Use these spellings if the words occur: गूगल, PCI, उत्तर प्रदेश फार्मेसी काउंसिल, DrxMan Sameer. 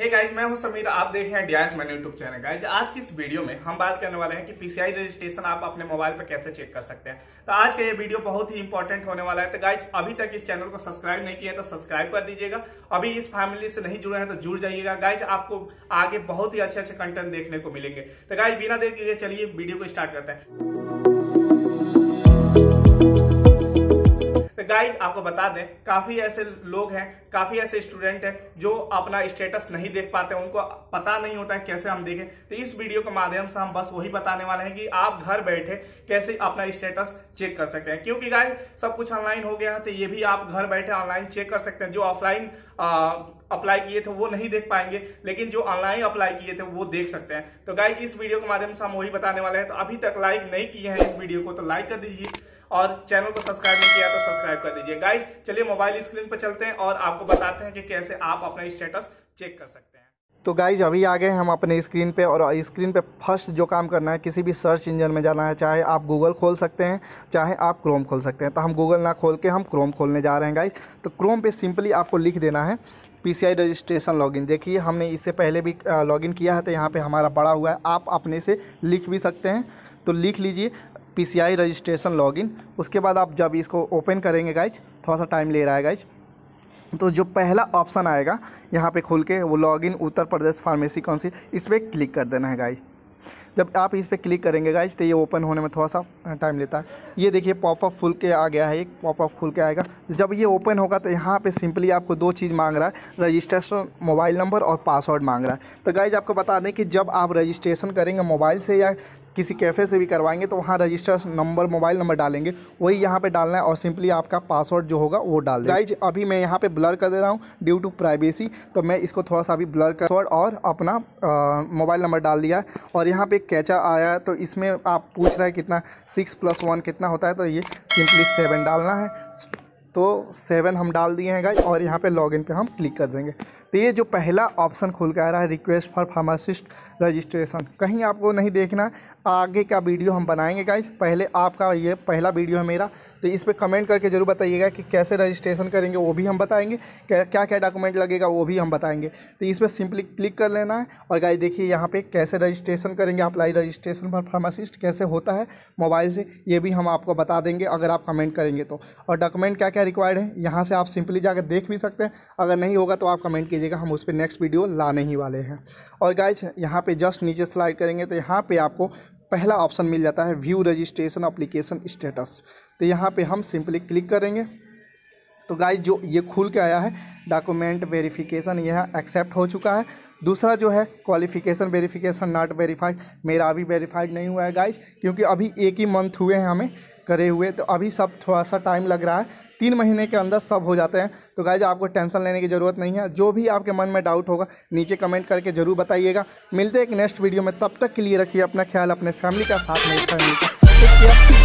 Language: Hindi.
हे गाइस, मैं हूं समीर। आप देख रहे हैं DrxMan यूट्यूब चैनल। गाइस, आज की इस वीडियो में हम बात करने वाले हैं कि PCI रजिस्ट्रेशन आप अपने मोबाइल पर कैसे चेक कर सकते हैं। तो आज का ये वीडियो बहुत ही इंपॉर्टेंट होने वाला है। तो गाइस, अभी तक इस चैनल को सब्सक्राइब नहीं किया तो सब्सक्राइब कर दीजिएगा। अभी इस फैमिली से नहीं जुड़े हैं तो जुड़ जाइएगा। गाइस, आपको आगे बहुत ही अच्छे अच्छे कंटेंट देखने को मिलेंगे। तो गाइस, बिना देर किए चलिए वीडियो को स्टार्ट करते हैं। गाइस, आपको बता दें, काफी ऐसे लोग हैं, काफी ऐसे स्टूडेंट हैं जो अपना स्टेटस नहीं देख पाते, उनको पता नहीं होता है कैसे हम देखें। तो इस वीडियो के माध्यम से हम बस वही बताने वाले हैं कि आप घर बैठे कैसे अपना स्टेटस चेक कर सकते हैं, क्योंकि गाइस सब कुछ ऑनलाइन हो गया है। तो ये भी आप घर बैठे ऑनलाइन चेक कर सकते हैं। जो ऑफलाइन अप्लाई किए थे वो नहीं देख पाएंगे, लेकिन जो ऑनलाइन अप्लाई किए थे वो देख सकते हैं। तो गाइस, इस वीडियो के माध्यम से हम वही बताने वाले हैं। तो अभी तक लाइक नहीं किए हैं इस वीडियो को तो लाइक कर दीजिए, और चैनल को सब्सक्राइब नहीं किया तो सब्सक्राइब कर दीजिए। गाइस, चलिए मोबाइल स्क्रीन पर चलते हैं और आपको बताते हैं कि कैसे आप अपना स्टेटस चेक कर सकते हैं। तो गाइस, अभी आ गए हम अपने स्क्रीन पे, और स्क्रीन पे फर्स्ट जो काम करना है, किसी भी सर्च इंजन में जाना है। चाहे आप गूगल खोल सकते हैं, चाहे आप क्रोम खोल सकते हैं। तो हम गूगल ना खोल के हम क्रोम खोलने जा रहे हैं गाइस। तो क्रोम पे सिंपली आपको लिख देना है PCI रजिस्ट्रेशन लॉगिन। देखिए, हमने इससे पहले भी लॉगिन किया है तो यहाँ पर हमारा पड़ा हुआ है। आप अपने से लिख भी सकते हैं, तो लिख लीजिए PCI रजिस्ट्रेशन लॉगिन। उसके बाद आप जब इसको ओपन करेंगे गाइज, थोड़ा सा टाइम ले रहा है गाइज, तो जो पहला ऑप्शन आएगा यहाँ पे खुल के, वो login उत्तर प्रदेश फार्मेसी काउंसिल, इस पर क्लिक कर देना है गाइज। जब आप इस पर क्लिक करेंगे गाइज तो ये ओपन होने में थोड़ा सा टाइम लेता है। ये देखिए पॉपअप खुल के आ गया है, एक पॉपअप खुल के आएगा। जब ये ओपन होगा तो यहाँ पे सिंपली आपको दो चीज़ मांग रहा है, रजिस्ट्रेशन मोबाइल नंबर और पासवर्ड मांग रहा है। तो गाइज, आपको बता दें कि जब आप रजिस्ट्रेशन करेंगे मोबाइल से या किसी कैफ़े से भी करवाएंगे तो वहाँ रजिस्ट्रेशन नंबर मोबाइल नंबर डालेंगे, वही यहाँ पे डालना है, और सिंपली आपका पासवर्ड जो होगा वो डाल दें। गाइज, अभी मैं यहाँ पे ब्लर कर दे रहा हूँ ड्यू टू प्राइवेसी, तो मैं इसको थोड़ा सा अभी ब्लर कर और अपना मोबाइल नंबर डाल दिया। और यहाँ पे कैचा आया, तो इसमें आप पूछ रहा है कितना 6+1 कितना होता है, तो ये सिंपली 7 डालना है। तो 7 हम डाल दिए हैं गाइज, और यहाँ पे लॉगिन पे हम क्लिक कर देंगे। तो ये जो पहला ऑप्शन खुल के आ रहा है, रिक्वेस्ट फॉर फार्मासिस्ट रजिस्ट्रेशन, कहीं आपको नहीं देखना, आगे का वीडियो हम बनाएंगे गाइज। पहले आपका ये पहला वीडियो है मेरा, तो इस पे कमेंट करके ज़रूर बताइएगा कि कैसे रजिस्ट्रेशन करेंगे वो भी हम बताएंगे, क्या क्या डॉक्यूमेंट लगेगा वो भी हम बताएंगे। तो इस पर सिंपली क्लिक कर लेना है, और गाइज देखिए यहाँ पर कैसे रजिस्ट्रेशन करेंगे, अप्लाई रजिस्ट्रेशन फॉर फार्मासिस्ट कैसे होता है मोबाइल से, ये भी हम आपको बता देंगे अगर आप कमेंट करेंगे तो। और डॉक्यूमेंट क्या रिक्वायर्ड है यहाँ से आप सिंपली जाकर देख भी सकते हैं। अगर नहीं होगा तो आप कमेंट कीजिएगा, हम उस पर नेक्स्ट वीडियो लाने ही वाले हैं। और गाइज, यहाँ पे जस्ट नीचे स्लाइड करेंगे तो यहाँ पे आपको पहला ऑप्शन मिल जाता है, व्यू रजिस्ट्रेशन एप्लीकेशन स्टेटस। तो यहाँ पे हम सिंपली क्लिक करेंगे। तो गाइज, जो ये खुल के आया है डॉक्यूमेंट वेरिफिकेशन, यह एक्सेप्ट हो चुका है। दूसरा जो है क्वालिफिकेशन वेरिफिकेशन नॉट वेरीफाइड, मेरा अभी वेरीफाइड नहीं हुआ है गाइज, क्योंकि अभी एक ही मंथ हुए हैं हमें करे हुए, तो अभी सब थोड़ा सा टाइम लग रहा है। 3 महीने के अंदर सब हो जाते हैं। तो गाइज, आपको टेंशन लेने की ज़रूरत नहीं है। जो भी आपके मन में डाउट होगा नीचे कमेंट करके ज़रूर बताइएगा। मिलते हैं एक नेक्स्ट वीडियो में, तब तक के लिए रखिए अपना ख्याल, अपने फैमिली का साथ में।